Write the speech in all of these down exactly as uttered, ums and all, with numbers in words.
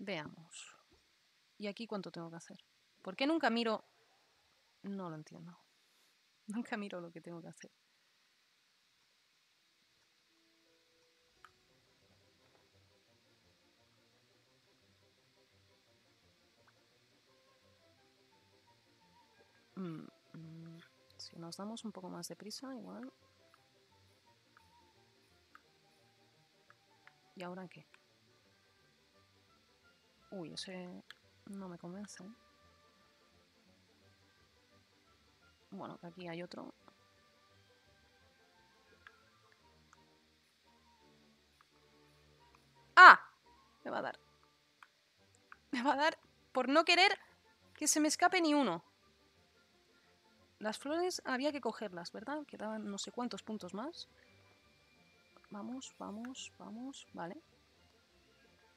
Veamos. ¿Y aquí cuánto tengo que hacer? ¿Por qué nunca miro? No lo entiendo. Nunca miro lo que tengo que hacer. Mm, mm, si nos damos un poco más de prisa, igual. ¿Y ahora qué? Uy, ese no me convence. Bueno, aquí hay otro. ¡Ah! Me va a dar. Me va a dar por no querer que se me escape ni uno. Las flores había que cogerlas, ¿verdad? Quedaban no sé cuántos puntos más. Vamos, vamos, vamos. Vale.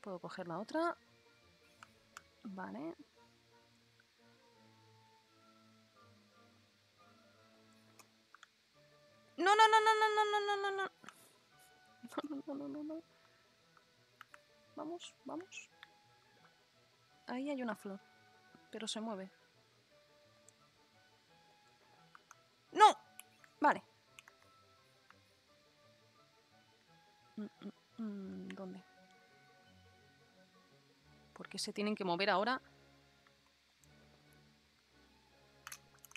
Puedo coger la otra. Vale. No, no, no, no, no, no, no, no, no, no. No, no, no, no. Vamos, vamos. Ahí hay una flor, pero se mueve. ¡No! Vale. ¿Dónde? ¿Por qué se tienen que mover ahora?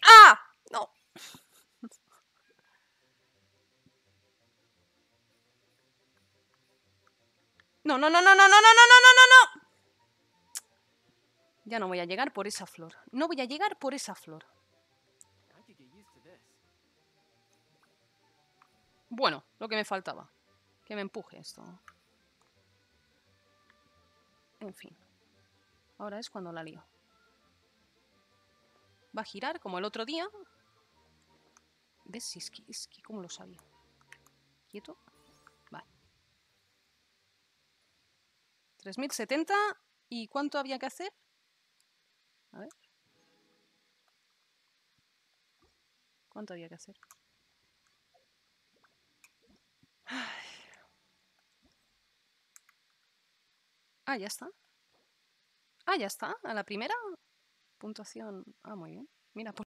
¡Ah! ¡No! No, no, no, no, no, no, no, no, no, no, no. Ya no voy a llegar por esa flor. No voy a llegar por esa flor. Bueno, lo que me faltaba. Que me empuje esto. En fin. Ahora es cuando la lío. Va a girar como el otro día. ¿Ves? Es que, es que como lo sabía. Quieto. tres mil setenta. ¿Y cuánto había que hacer? A ver. ¿Cuánto había que hacer? Ay. Ah, ya está. Ah, ya está. A la primera puntuación. Ah, muy bien. Mira, por